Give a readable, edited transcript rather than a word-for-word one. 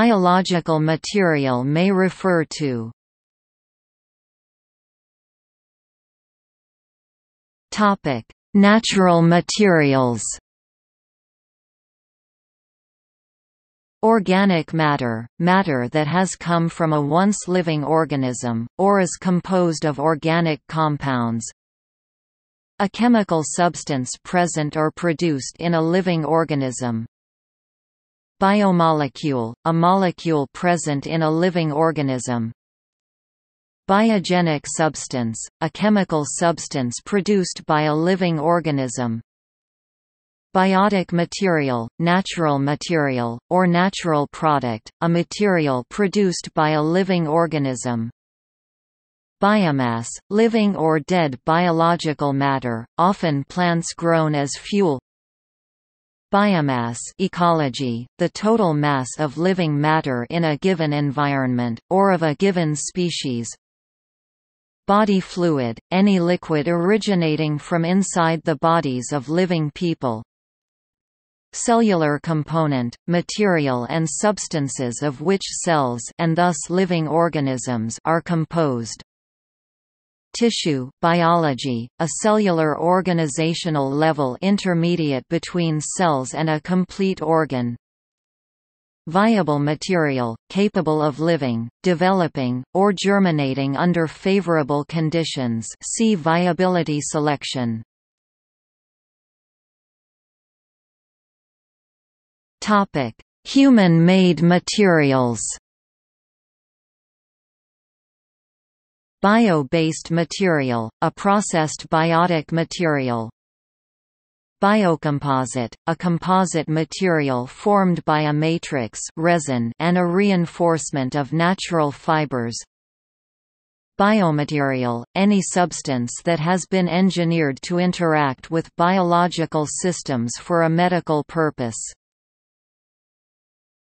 Biological material may refer to topic: natural materials. Organic matter, matter that has come from a once living organism, or is composed of organic compounds. A chemical substance present or produced in a living organism. Biomolecule, a molecule present in a living organism. Biogenic substance, a chemical substance produced by a living organism. Biotic material, natural material, or natural product, a material produced by a living organism. Biomass, living or dead biological matter, often plants grown as fuel. Biomass ecology, the total mass of living matter in a given environment, or of a given species. Body fluid, any liquid originating from inside the bodies of living people. Cellular component, material and substances of which cells and thus living organisms are composed. Tissue biology, a cellular organizational level intermediate between cells and a complete organ. Viable material, capable of living, developing, or germinating under favorable conditions. See viability selection. Topic: human-made materials. Bio-based material, a processed biotic material. Biocomposite, a composite material formed by a matrix resin and a reinforcement of natural fibers. Biomaterial, any substance that has been engineered to interact with biological systems for a medical purpose.